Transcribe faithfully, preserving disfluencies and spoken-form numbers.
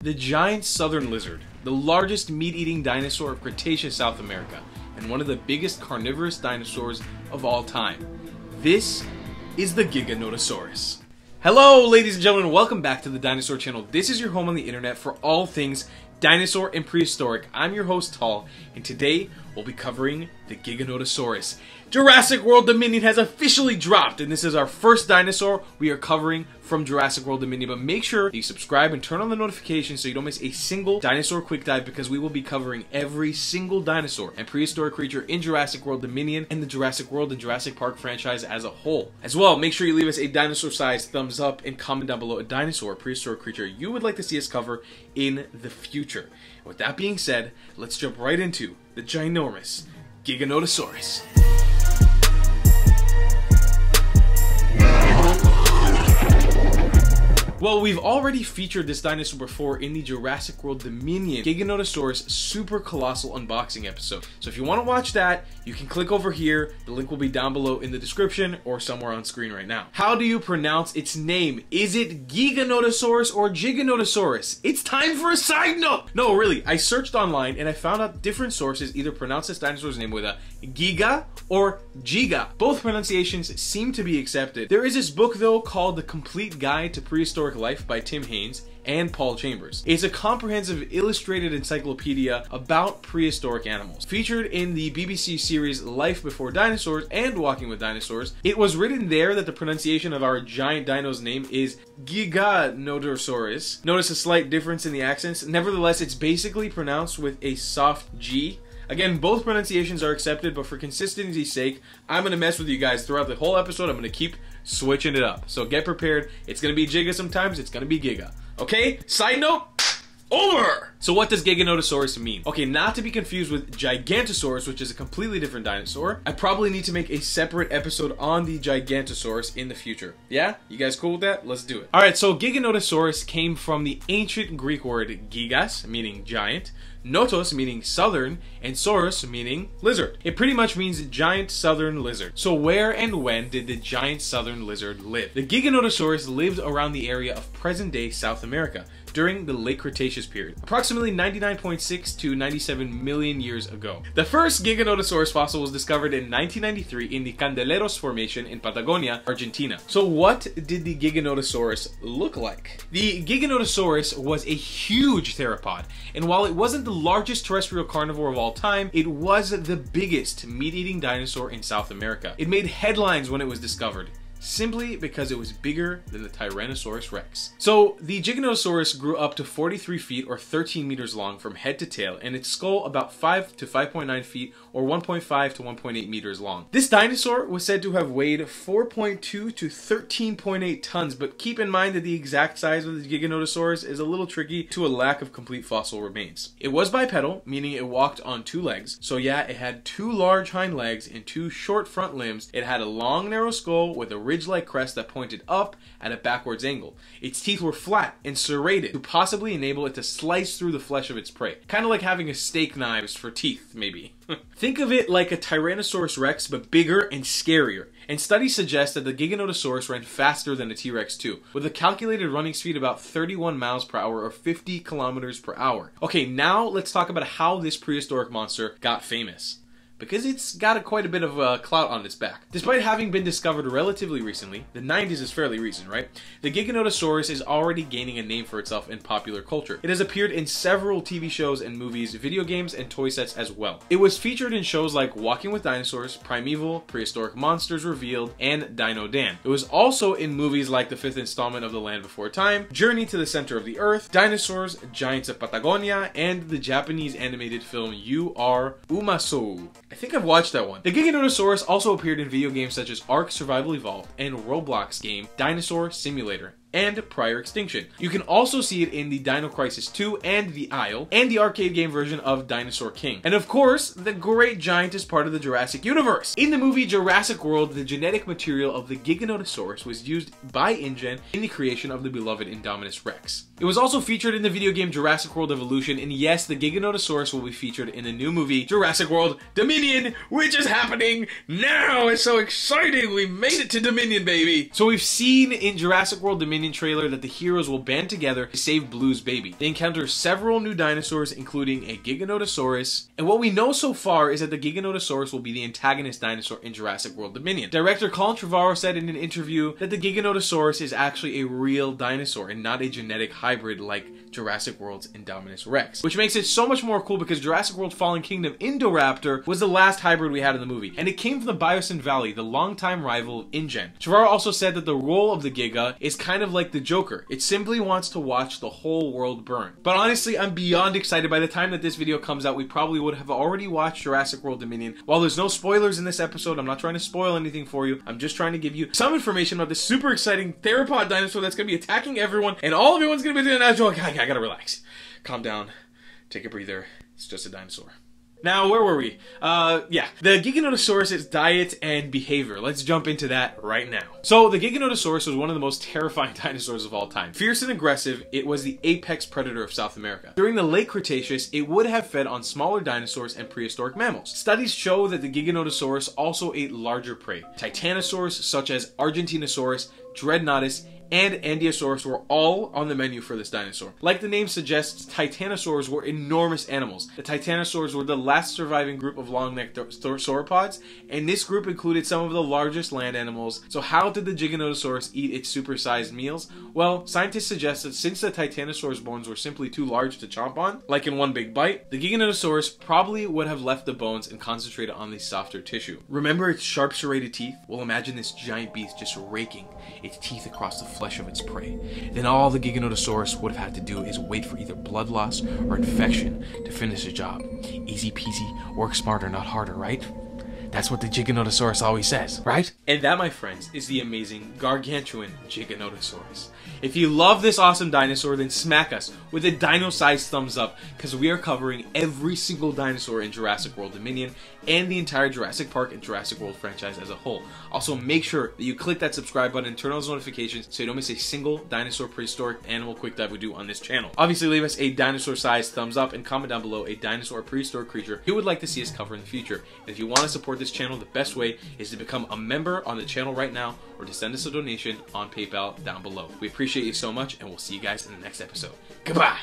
The giant southern lizard, the largest meat-eating dinosaur of Cretaceous South America, and one of the biggest carnivorous dinosaurs of all time. This is the Giganotosaurus. Hello, ladies and gentlemen, welcome back to the Dinosaur Channel. This is your home on the internet for all things dinosaur and prehistoric. I'm your host, Tal, and today we'll be covering the Giganotosaurus. Jurassic World Dominion has officially dropped, and this is our first dinosaur we are covering from Jurassic World Dominion, but make sure you subscribe and turn on the notifications so you don't miss a single dinosaur quick dive, because we will be covering every single dinosaur and prehistoric creature in Jurassic World Dominion and the Jurassic World and Jurassic Park franchise as a whole. As well, make sure you leave us a dinosaur-sized thumbs up and comment down below a dinosaur or prehistoric creature you would like to see us cover in the future. And with that being said, let's jump right into the ginormous Giganotosaurus. Well, we've already featured this dinosaur before in the Jurassic World Dominion Giganotosaurus Super Colossal Unboxing episode. So if you want to watch that, you can click over here. The link will be down below in the description or somewhere on screen right now. How do you pronounce its name? Is it Giganotosaurus or Giganotosaurus? It's time for a side note! No, really, I searched online and I found out different sources either pronounce this dinosaur's name with a Giga or Giga. Both pronunciations seem to be accepted. There is this book, though, called The Complete Guide to Prehistoric Life by Tim Haines and Paul Chambers. It's a comprehensive illustrated encyclopedia about prehistoric animals. Featured in the B B C series Life Before Dinosaurs and Walking with Dinosaurs, it was written there that the pronunciation of our giant dino's name is Giganotosaurus. Notice a slight difference in the accents. Nevertheless, it's basically pronounced with a soft G. Again, both pronunciations are accepted, but for consistency's sake, I'm going to mess with you guys throughout the whole episode. I'm going to keep switching it up. So get prepared. It's going to be Giga sometimes. It's going to be Giga. Okay? Side note, over! So what does Giganotosaurus mean? Okay, not to be confused with Gigantosaurus, which is a completely different dinosaur. I probably need to make a separate episode on the Gigantosaurus in the future. Yeah? You guys cool with that? Let's do it. Alright, so Giganotosaurus came from the ancient Greek word gigas, meaning giant, notos meaning southern, and saurus meaning lizard. It pretty much means giant southern lizard. So where and when did the giant southern lizard live? The Giganotosaurus lived around the area of present-day South America during the late Cretaceous period, approximately ninety-nine point six to ninety-seven million years ago. The first Giganotosaurus fossil was discovered in nineteen ninety-three in the Candeleros Formation in Patagonia, Argentina. So what did the Giganotosaurus look like? The Giganotosaurus was a huge theropod, and while it wasn't the largest terrestrial carnivore of all time, it was the biggest meat-eating dinosaur in South America. It made headlines when it was discovered, simply because it was bigger than the Tyrannosaurus rex. So the Giganotosaurus grew up to forty-three feet or thirteen meters long from head to tail, and its skull about five to five point nine feet or one point five to one point eight meters long. This dinosaur was said to have weighed four point two to thirteen point eight tons, but keep in mind that the exact size of the Giganotosaurus is a little tricky to a lack of complete fossil remains. It was bipedal, meaning it walked on two legs. So yeah, it had two large hind legs and two short front limbs. It had a long, narrow skull with a ridge-like crest that pointed up at a backwards angle. Its teeth were flat and serrated to possibly enable it to slice through the flesh of its prey. Kind of like having a steak knives for teeth, maybe. Think of it like a Tyrannosaurus rex, but bigger and scarier. And studies suggest that the Giganotosaurus ran faster than a T-Rex too, with a calculated running speed about thirty-one miles per hour or fifty kilometers per hour. Okay, now let's talk about how this prehistoric monster got famous, because it's got a quite a bit of uh, clout on its back. Despite having been discovered relatively recently, the nineties is fairly recent, right? The Giganotosaurus is already gaining a name for itself in popular culture. It has appeared in several T V shows and movies, video games, and toy sets as well. It was featured in shows like Walking with Dinosaurs, Primeval, Prehistoric Monsters Revealed, and Dino Dan. It was also in movies like The Fifth Installment of the Land Before Time, Journey to the Center of the Earth, Dinosaurs, Giants of Patagonia, and the Japanese animated film You Are Umasou. I think I've watched that one. The Giganotosaurus also appeared in video games such as Ark Survival Evolved and Roblox game Dinosaur Simulator and Prior Extinction. You can also see it in the Dino Crisis two and The Isle and the arcade game version of Dinosaur King. And of course, the great giant is part of the Jurassic universe. In the movie Jurassic World, the genetic material of the Giganotosaurus was used by InGen in the creation of the beloved Indominus Rex. It was also featured in the video game Jurassic World Evolution, and yes, the Giganotosaurus will be featured in the new movie Jurassic World Dominion, which is happening now! It's so exciting! We made it to Dominion, baby! So we've seen in Jurassic World Dominion Dominion trailer that the heroes will band together to save Blue's baby. They encounter several new dinosaurs, including a Giganotosaurus, and what we know so far is that the Giganotosaurus will be the antagonist dinosaur in Jurassic World Dominion. Director Colin Trevorrow said in an interview that the Giganotosaurus is actually a real dinosaur and not a genetic hybrid like Jurassic World's Indominus Rex, which makes it so much more cool because Jurassic World Fallen Kingdom Indoraptor was the last hybrid we had in the movie, and it came from the Biosyn Valley, the longtime rival of InGen. Trevorrow also said that the role of the Giga is kind of like the Joker. It simply wants to watch the whole world burn. But honestly, I'm beyond excited. By the time that this video comes out, we probably would have already watched Jurassic World Dominion. While there's no spoilers in this episode, I'm not trying to spoil anything for you. I'm just trying to give you some information about this super exciting theropod dinosaur that's going to be attacking everyone, and all of everyone's going to be doing an agile. I gotta relax. Calm down. Take a breather. It's just a dinosaur. Now, where were we? Uh, yeah. The Giganotosaurus' diet and behavior. Let's jump into that right now. So, the Giganotosaurus was one of the most terrifying dinosaurs of all time. Fierce and aggressive, it was the apex predator of South America. During the late Cretaceous, it would have fed on smaller dinosaurs and prehistoric mammals. Studies show that the Giganotosaurus also ate larger prey. Titanosaurs such as Argentinosaurus, Dreadnoughtus, and Ankylosaurus were all on the menu for this dinosaur. Like the name suggests, titanosaurs were enormous animals. The titanosaurs were the last surviving group of long-necked sauropods, and this group included some of the largest land animals. So how did the Giganotosaurus eat its supersized meals? Well, scientists suggest that since the titanosaur's bones were simply too large to chomp on, like in one big bite, the Giganotosaurus probably would have left the bones and concentrated on the softer tissue. Remember its sharp serrated teeth? Well, imagine this giant beast just raking its teeth across the floor flesh of its prey. Then all the Giganotosaurus would have had to do is wait for either blood loss or infection to finish the job. Easy peasy, work smarter, not harder, right? That's what the Giganotosaurus always says, right? And that, my friends, is the amazing, gargantuan Giganotosaurus. If you love this awesome dinosaur, then smack us with a dino-sized thumbs up, because we are covering every single dinosaur in Jurassic World Dominion and the entire Jurassic Park and Jurassic World franchise as a whole. Also, make sure that you click that subscribe button and turn on those notifications so you don't miss a single dinosaur prehistoric animal quick dive we do on this channel. Obviously, leave us a dinosaur-sized thumbs up and comment down below a dinosaur prehistoric creature you would like to see us cover in the future. And if you want to support this channel, the best way is to become a member on the channel right now or to send us a donation on PayPal down below. We appreciate you so much, and we'll see you guys in the next episode. Goodbye.